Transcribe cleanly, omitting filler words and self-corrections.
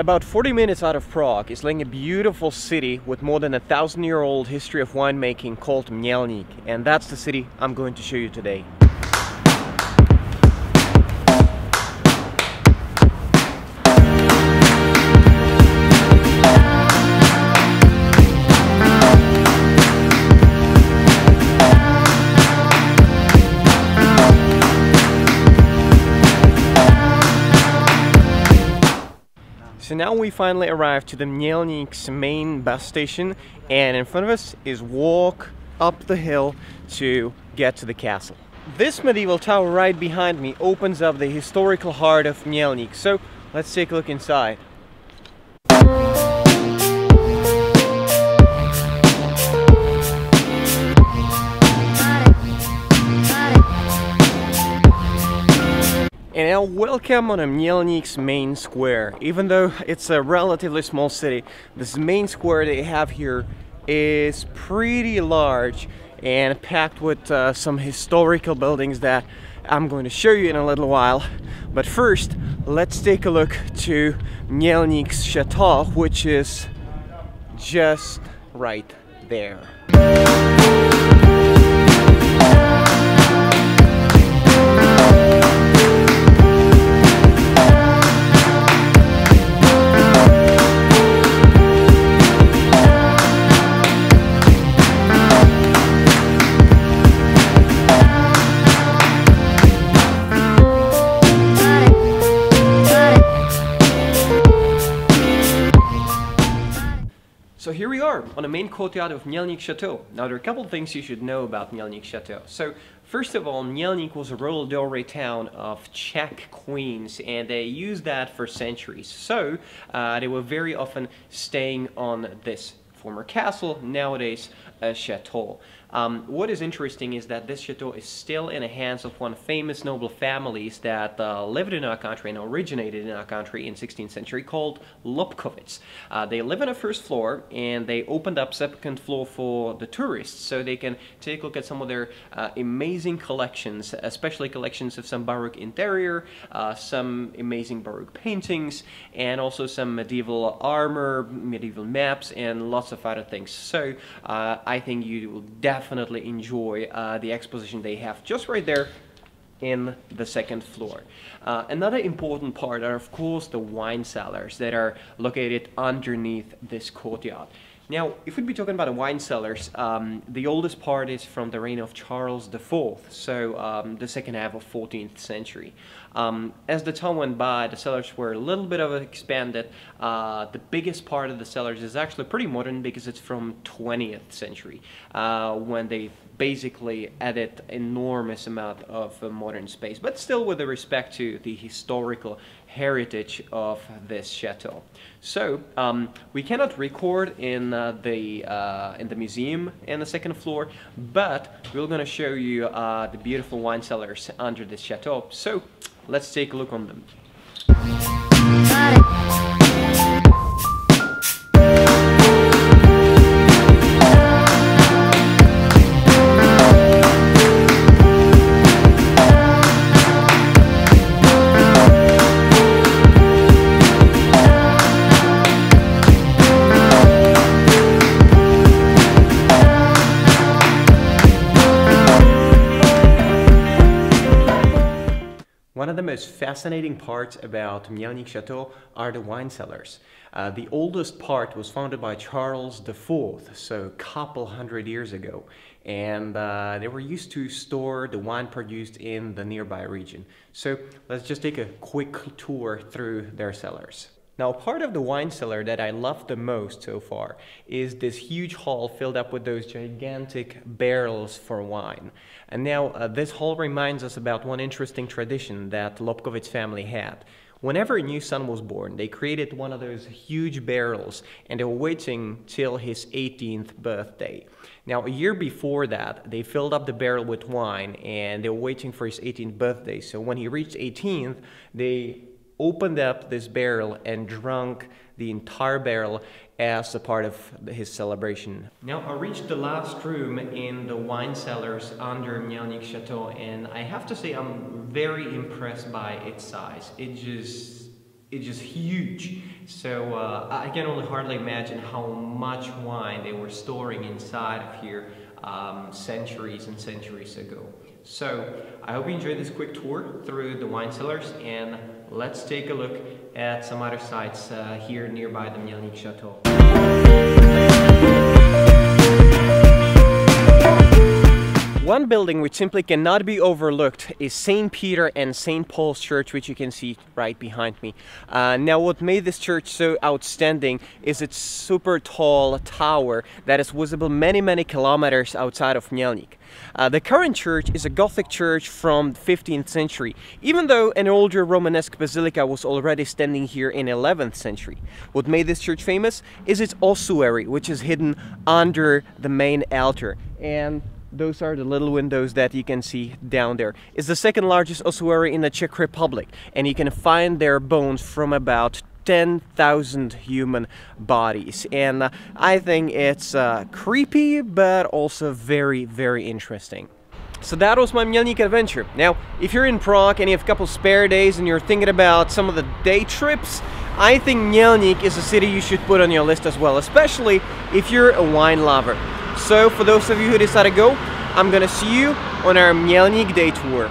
About 40 minutes out of Prague is lying a beautiful city with more than 1,000-year-old history of winemaking called Mělník, and that's the city I'm going to show you today. So now we finally arrived to the Mělník's main bus station, and in front of us is walk up the hill to get to the castle. This medieval tower right behind me opens up the historical heart of Mělník, so let's take a look inside. And now welcome on Mělník's main square. Even though it's a relatively small city, this main square they have here is pretty large and packed with some historical buildings that I'm going to show you in a little while. But first, let's take a look to Mělník's chateau, which is just right there. So here we are on the main courtyard of Mělník Chateau. Now there are a couple of things you should know about Mělník Chateau. So first of all, Mělník was a royal dowry town of Czech queens, and they used that for centuries. So they were very often staying on this former castle, nowadays a chateau. What is interesting is that this chateau is still in the hands of one of the famous noble families that lived in our country and originated in our country in the 16th century called Lobkowitz. They live on the first floor, and they opened up second floor for the tourists so they can take a look at some of their amazing collections, especially collections of some Baroque interior, some amazing Baroque paintings, and also some medieval armor, medieval maps, and lots of other things. So I think you will definitely enjoy the exposition they have just right there in the second floor. Another important part are of course the wine cellars that are located underneath this courtyard. Now, if we'd be talking about the wine cellars, the oldest part is from the reign of Charles IV, so the second half of 14th century. As the time went by, the cellars were a little bit of expanded. The biggest part of the cellars is actually pretty modern because it's from 20th century, when they basically added enormous amount of modern space, but still with respect to the historical heritage of this chateau. So we cannot record in the museum in the second floor, but we're going to show you the beautiful wine cellars under this chateau. So let's take a look on them. One of the most fascinating parts about Mělník Chateau are the wine cellars. The oldest part was founded by Charles IV, so a couple hundred years ago, and they were used to store the wine produced in the nearby region. So let's just take a quick tour through their cellars. Now, part of the wine cellar that I love the most so far is this huge hall filled up with those gigantic barrels for wine. And now this hall reminds us about one interesting tradition that Lobkowitz family had. Whenever a new son was born, they created one of those huge barrels, and they were waiting till his 18th birthday. Now, a year before that, they filled up the barrel with wine, and they were waiting for his 18th birthday. So when he reached 18th, they opened up this barrel and drank the entire barrel as a part of his celebration. Now, I reached the last room in the wine cellars under Mělník Chateau, and I have to say I'm very impressed by its size. It's just huge. So I can only hardly imagine how much wine they were storing inside of here centuries and centuries ago. So I hope you enjoyed this quick tour through the wine cellars, and let's take a look at some other sites here nearby the Mělník Chateau. One building which simply cannot be overlooked is St. Peter and St. Paul's Church, which you can see right behind me. Now what made this church so outstanding is its super tall tower that is visible many kilometers outside of Mělník. The current church is a Gothic church from the 15th century, even though an older Romanesque basilica was already standing here in the 11th century. What made this church famous is its ossuary, which is hidden under the main altar. And those are the little windows that you can see down there. It's the second largest ossuary in the Czech Republic, and you can find their bones from about 10,000 human bodies, and I think it's creepy but also very interesting. So that was my Mělník adventure. Now, if you're in Prague and you have a couple spare days and you're thinking about some of the day trips, I think Mělník is a city you should put on your list as well, especially if you're a wine lover. So for those of you who decide to go, I'm gonna see you on our Mělník day tour.